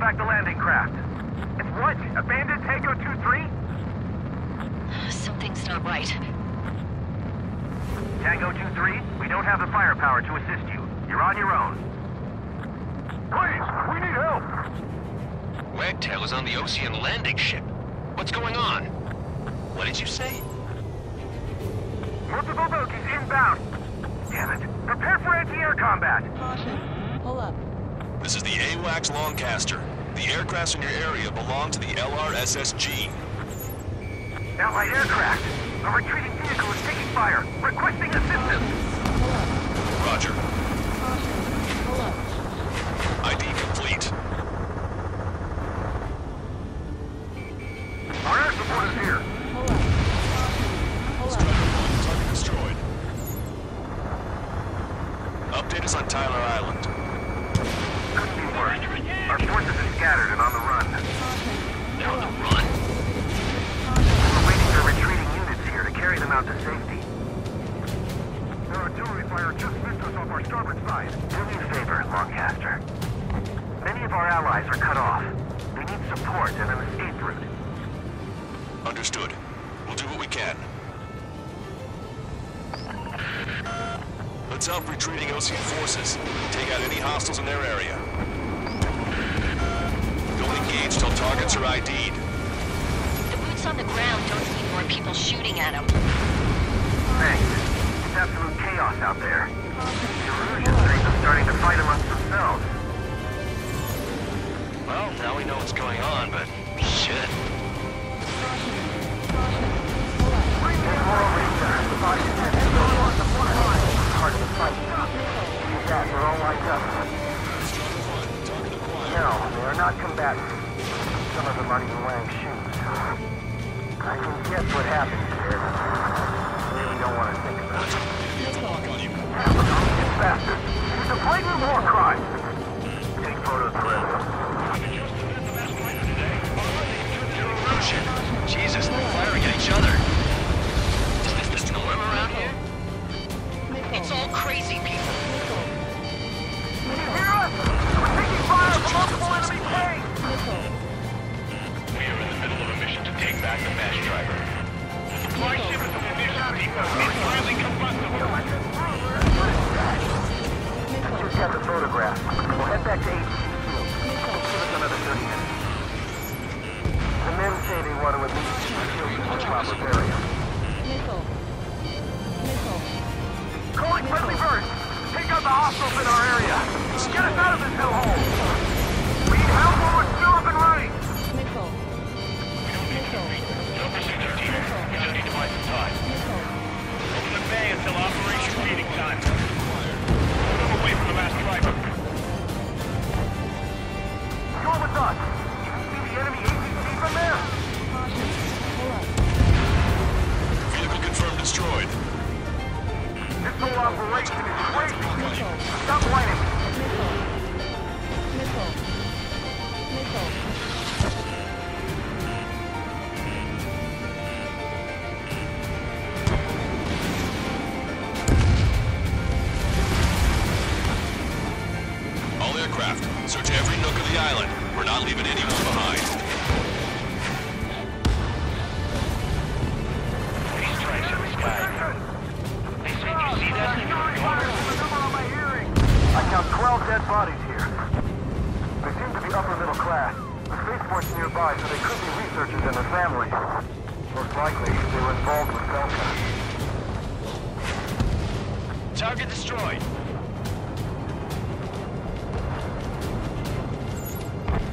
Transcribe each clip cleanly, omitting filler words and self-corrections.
Hold back the landing craft. It's what? Abandoned Echo 23? Something's not right. Tango 23, we don't have the firepower to assist you. You're on your own. Please, we need help! Wagtail is on the Erusean landing ship. What's going on? What did you say? Multiple bogies inbound. Damn it. Prepare for anti-air combat. Caution. Pull up. This is the AWACS Lancaster. The aircraft in your area belong to the LRSSG. Allied aircraft. A retreating vehicle is taking fire. Requesting assistance. Pull up. Roger. Caution. Pull up. ID complete. Our air support is here. Pull up. Pull up. Structure 1, target destroyed. Update us on Tyler Island. Couldn't be worse. Our forces are scattered and on the run. They're on the run? We're waiting for retreating units here to carry them out to safety. Their artillery fire just missed us off our starboard side. Do me a favor, Lancaster. Many of our allies are cut off. We need support and an escape route. Understood. We'll do what we can. Let's help retreating Erusean forces. Take out any hostiles in their area. Don't engage till targets are ID'd. The boots on the ground don't see more people shooting at them. Thanks. It's absolute chaos out there. The Eruseans are even starting to fight amongst themselves. Well, now we know what's going on, but shit. Hard to fight. Look at that, they're all lined up. No, they are not combatants. Some of them aren't even wearing shoes. I can guess what happened here. Really don't want to think about it. It's faster. It's a blatant war crime. Take photos for it. You're Erusean. Jesus, they're firing at each other. Is this the storm around here? It's all crazy people. Can you hear us? We're taking fire from multiple enemy planes! We are in the middle of a mission to take back the mass driver. Supply ship is a munition depot. It's highly combustible. I just have the photograph. We'll head back to HQ. Give us another 30 minutes. The men say they want to at least kill the proper area. Calling friendly birds! Take out the hostiles in our area! Get us out of this hellhole! We need help while we're still up and running! Missile. We don't need to reach. Don't pursue their team. We just need to buy some time. Missile. Open the bay until Operation Feeding Time. Move them away from the mass driver. You're with us! Can you see the enemy ATC from there? Caution. Pull up. Vehicle confirmed destroyed. This whole operation is crazy! Missile. Stop whining! Missile. Missile. Missile. All aircraft, search every nook of the island. We're not leaving anyone behind. These strikes in the sky. See that? I count 12 dead bodies here. They seem to be upper middle class. The Space Force nearby, so they could be researchers and their families. Most likely, they were involved with Belka. Target destroyed.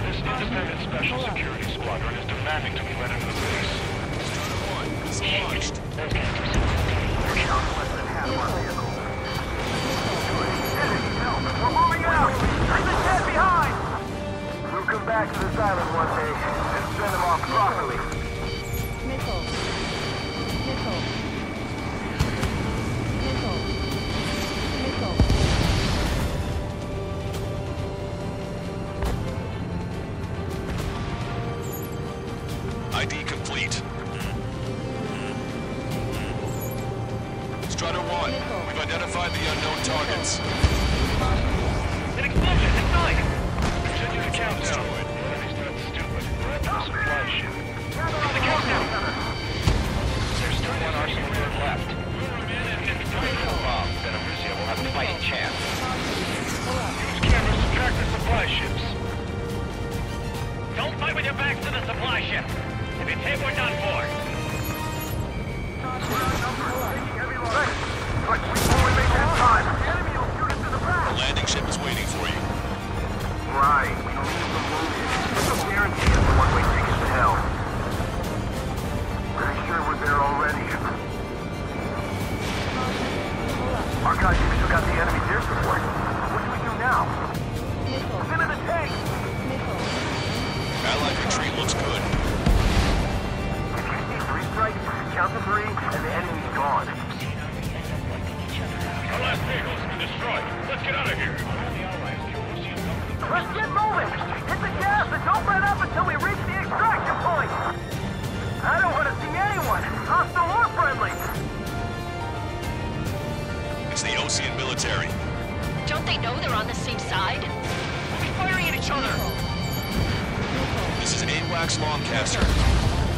This independent special security squadron is demanding to be let into the base. One. We're moving out! Leave the dead behind! We'll come back to this island one day and send them off properly. Missile. Missile. Missile. Missile. ID complete. Strutter 1, we've identified the unknown targets. An explosion! It's night! Continue the countdown. back to the supply ship. If it's hit, we're done for. Right. But before we make that time, the enemy will shoot us in the back. The landing ship is waiting for you. Right. We don't need to move it. There's no guarantee of the one-way ticket to hell. Pretty sure we're there already. Our guys still got the enemy's air support. What do we do now? It's into the tank! Allied retreat looks good. If you see three strikes, count to three, and the enemy's gone. Our last vehicle's been destroyed. Let's get out of here. Let's get moving! Hit the gas and don't let up until we reach the extraction point! I don't want to see anyone, hostile or friendly! It's the Erusean military. Don't they know they're on the same side? We'll be firing at each other! This is AWACS Lancaster.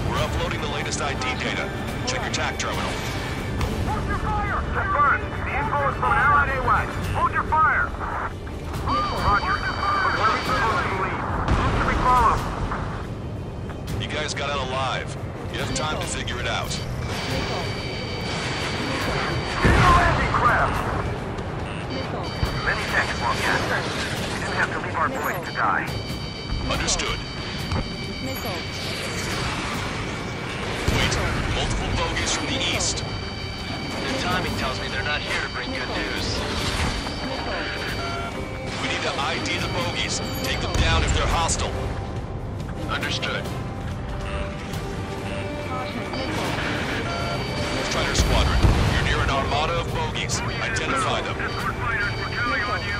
We're uploading the latest ID data. Check your TAC terminal. Hold your fire! Confirmed! The info is from Allied AWACS. Hold your fire! Roger. You guys got out alive. You have time to figure it out. Landing craft! Many thanks, Belka. We didn't have to leave our boys to die. Understood. Wait, multiple bogeys from the east. Their timing tells me they're not here to bring good news. We need to ID the bogeys, take them down if they're hostile. Understood. Strider Squadron, you're near an armada of bogeys. Identify them. Escort fighters, we're counting on you.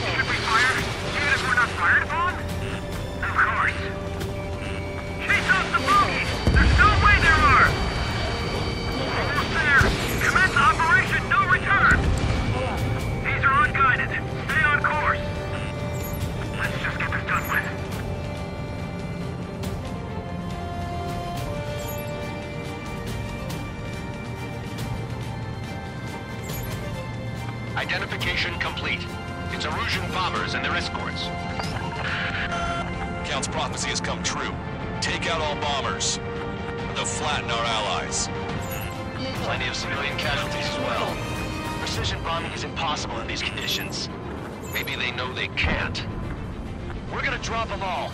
Should we fire? Even if we're not fired upon? Of course. Chase off the bogeys! There's no way there are! Almost there! Commence operation, no return! These are unguided. Stay on course. Let's just get this done with. Identification complete. It's Erusean bombers and their escorts. Count's prophecy has come true. Take out all bombers. They'll flatten our allies. Plenty of civilian casualties as well. Precision bombing is impossible in these conditions. Maybe they know they can't. We're gonna drop them all.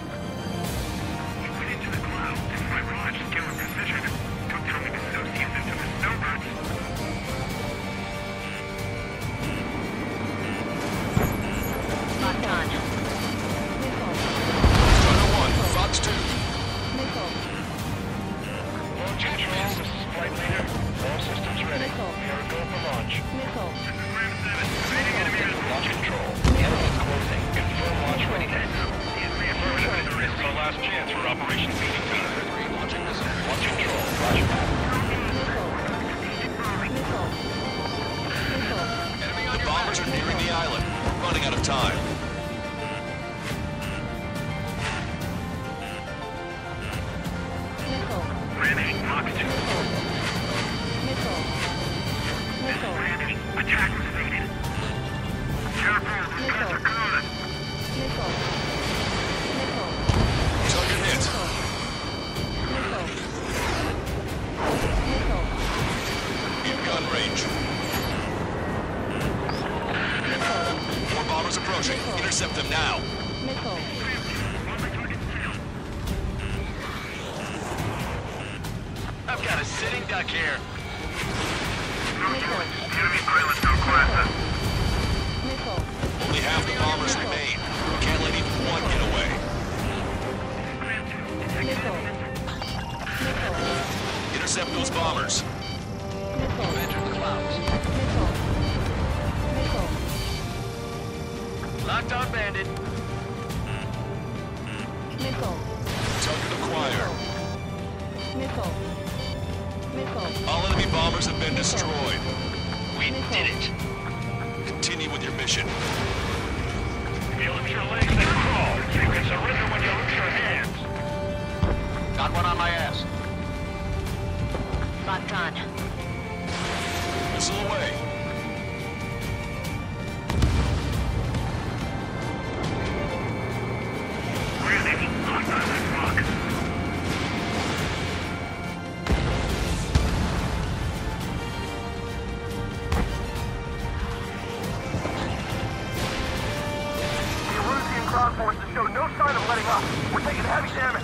You went into the clouds with my raw skill and precision. Took down the associates into the snowbirds. Done. Strider 1, Fox 2. Launch controls, this is Flight Leader. All systems ready. We are go for launch. This is Ram 7. Evading enemy is launch control. The enemy is closing. Confirm launch readiness. The affirmative is the risk. Our last chance for Operation Beating Gunner. Launching this end. Launch control. Roger. The bombers are nearing the island. We're running out of time. Intercept them now. Nickel. I've got a sitting duck here. Enemy pilot's no class. Only half the bombers remain. We can't let even one get away. Intercept those bombers. Enter the clouds. Locked on bandit. Missile. Target acquired. Missile. Missile. All enemy bombers have been destroyed. We did it. Continue with your mission. If you lose your legs, then crawl. You can surrender when you lose your hands. Got one on my ass. Locked on. Missile away. Thank you. taking heavy damage.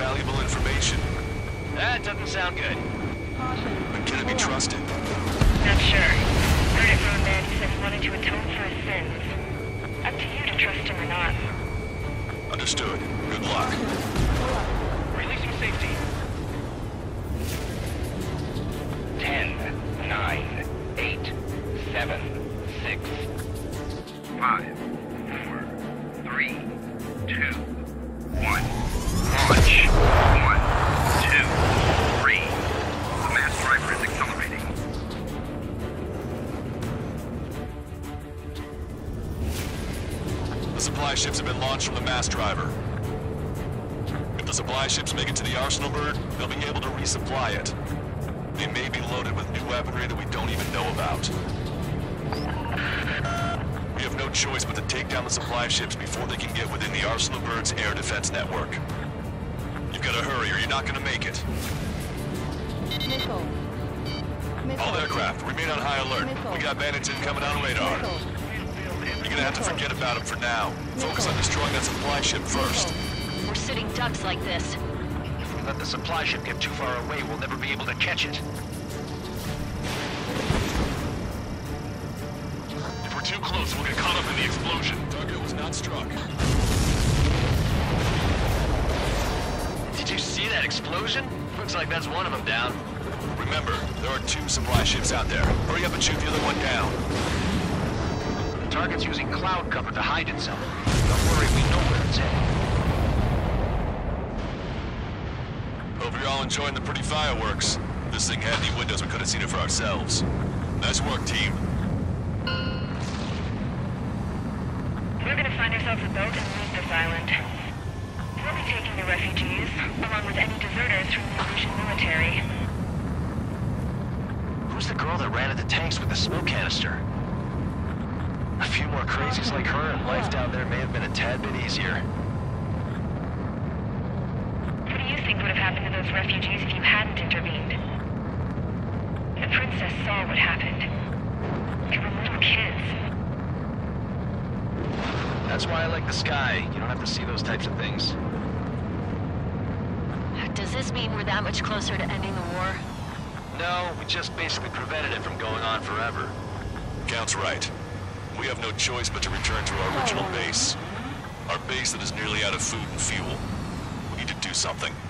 valuable information. That doesn't sound good. Awesome. But can it be trusted? Not sure. Heard it from a man who says he wanted to atone for his sins. Up to you to trust him or not. Understood. Good luck. Release him safety. 10, 9, 8, 7, 6, 5, 4, 3, 2, 1. Launch. 1, 2, 3. The mass driver is accelerating. The supply ships have been launched from the mass driver. If the supply ships make it to the Arsenal Bird, they'll be able to resupply it. They may be loaded with new weaponry that we don't even know about. We have no choice but to take down the supply ships before they can get within the Arsenal Bird's air defense network. You've got to hurry or you're not going to make it. Missile. Missile. All aircraft, remain on high alert. Missile. We got bandits incoming on radar. Missile. You're going to have to forget about them for now. Focus on destroying that supply ship first. We're sitting ducks like this. If we let the supply ship get too far away, we'll never be able to catch it. Too close, we'll get caught up in the explosion. Target was not struck. Did you see that explosion? Looks like that's one of them down. Remember, there are two supply ships out there. Hurry up and shoot the other one down. The target's using cloud cover to hide itself. Don't worry, we know where it's at. Hope you're all enjoying the pretty fireworks. If this thing had any windows, we could have seen it for ourselves. Nice work, team. Find ourselves a boat and leave this island. We'll be taking the refugees, along with any deserters from the Erusean military. Who's the girl that ran into tanks with the smoke canister? A few more crazies like her and life down there may have been a tad bit easier. What do you think would have happened to those refugees if you hadn't intervened? The princess saw what happened. They were little kids. That's why I like the sky. You don't have to see those types of things. Does this mean we're that much closer to ending the war? No, we just basically prevented it from going on forever. Count's right. We have no choice but to return to our original base. Our base that is nearly out of food and fuel. We need to do something.